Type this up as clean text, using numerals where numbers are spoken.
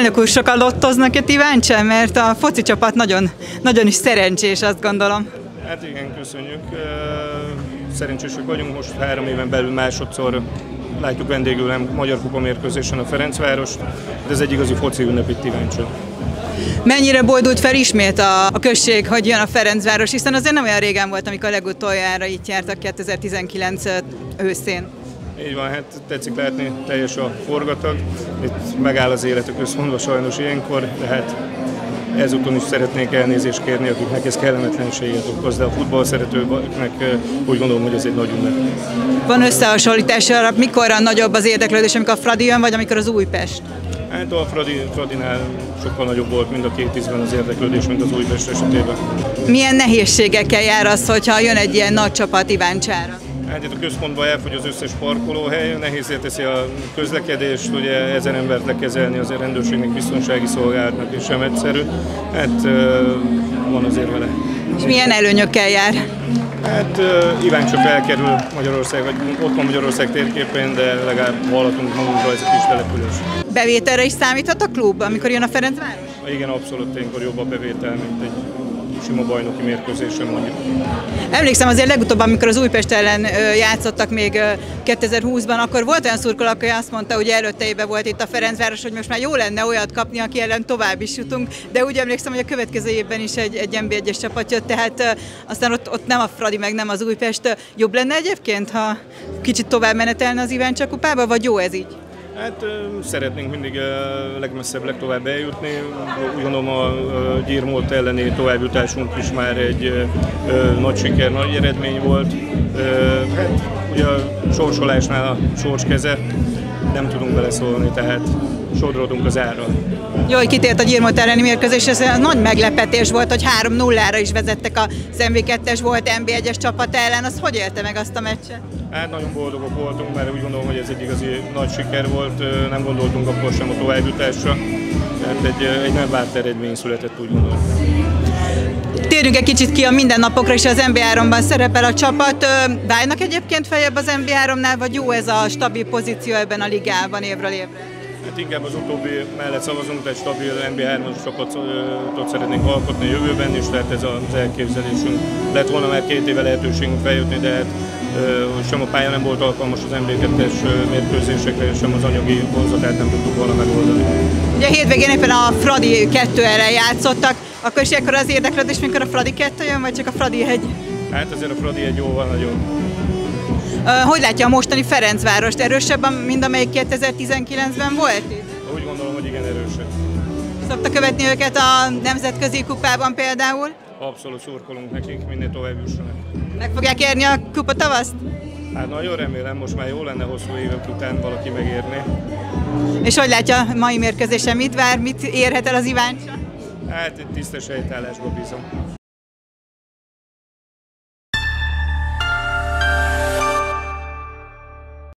Elnök úr, sokan lottoznak itt Iváncsán, mert a foci csapat nagyon is szerencsés, azt gondolom. Hát igen, köszönjük. Szerencsések vagyunk, most 3 éven belül másodszor látjuk vendégül a Magyar Kupa mérkőzésen a Ferencvárost, de ez egy igazi foci ünnep itt Iváncsán. Mennyire boldult fel ismét a község, hogy jön a Ferencváros, hiszen azért nem olyan régen volt, amikor legutoljára itt jártak 2019 őszén. Így van, hát tetszik látni, teljes a forgatag, itt megáll az életük, összmondva sajnos ilyenkor, de hát ezúton is szeretnék elnézést kérni, akiknek ez kellemetlenséget okoz, de a futball szeretőknek úgy gondolom, hogy ez egy nagy ünnep. Van összehasonlítás arra, mikor a nagyobb az érdeklődés, amikor a Fradi jön, vagy amikor az Újpest? Hát a Fradinál sokkal nagyobb volt mind a két ízben az érdeklődés, mint az Újpest esetében. Milyen nehézségekkel jár az, hogyha jön egy ilyen nagy csapat Iváncsára? Hát itt a központban elfogy az összes parkolóhely, nehézé teszi a közlekedést, ugye 1000 embert lekezelni az rendőrségnek, biztonsági szolgálatnak és sem egyszerű. Hát van azért vele. És milyen előnyökkel jár? Hát Iváncsa felkerül Magyarország, vagy ott van Magyarország térképén, de legalább hallatunk magunkra, ez egy kis település. Bevételre is számíthat a klub, amikor jön a Ferencváros? Igen, abszolút, ilyenkor jobb a bevétel, mint egy sima bajnoki mérkőzésen mondjuk. Emlékszem azért legutóbb, amikor az Újpest ellen játszottak még 2020-ban, akkor volt olyan szurkoló, aki azt mondta, hogy előtte éve volt itt a Ferencváros, hogy most már jó lenne olyat kapni, aki ellen tovább is jutunk, de úgy emlékszem, hogy a következő évben is egy NB1-es csapat jött, tehát aztán ott nem a Fradi, meg nem az Újpest. Jobb lenne egyébként, ha kicsit tovább menetelne az Iváncsa kupába, vagy jó ez így? Hát szeretnénk mindig legmesszebb, legtovább eljutni. Úgy gondolom a Gyirmót elleni továbbjutásunk is már egy nagy siker, nagy eredmény volt. Hát ugye a sorsolásnál a sors keze, nem tudunk beleszólni, tehát sodródunk az árral. Jó, hogy kitért a Gyirmót elleni mérkőzés, ez nagy meglepetés volt, hogy 3-0-ra is vezettek az NB2-es volt NB1-es csapat ellen, az hogy élte meg azt a meccset? Hát nagyon boldogok voltunk, mert úgy gondolom, hogy ez egy igazi nagy siker volt, nem gondoltunk akkor sem a továbbjutásra, mert egy nem várt eredmény született, úgy gondolom. Térjünk egy kicsit ki a mindennapokra, és az NB3-ban szerepel a csapat. Vágynak egyébként feljebb az NB3-nál, vagy jó ez a stabil pozíció ebben a ligában évről évre? Hát inkább az utóbbi mellett szavazunk, tehát stabil NB3-as csapatot szeretnénk alkotni a jövőben is, tehát ez az elképzelésünk. Lett volna már 2 éve lehetőségünk feljutni, de hát sem a pálya nem volt alkalmas az NB2-es mérkőzésekre, sem az anyagi vonzatát nem tudtuk volna megoldani. Ugye a hétvégén éppen a Fradi 2 ellen játszottak, akkor is ekkor az érdeklődés, mikor a Fradi 2 jön, vagy csak a Fradi 1? Hát azért a Fradi 1 jóval nagyon. Hogy látja a mostani Ferencvárost? Erősebb, mint amelyik 2019-ben volt itt? Úgy gondolom, hogy igen, erősebb. Szokta követni őket a nemzetközi kupában például? Abszolút szurkolunk nekik, minél tovább jussanak. Meg fogják érni a kupa tavaszt? Hát nagyon remélem, most már jó lenne hosszú évek után valaki megérni. És hogy látja a mai mérkőzésen, mit vár, mit érhet el az Iváncsa? Hát egy tisztes helytállásba bízom.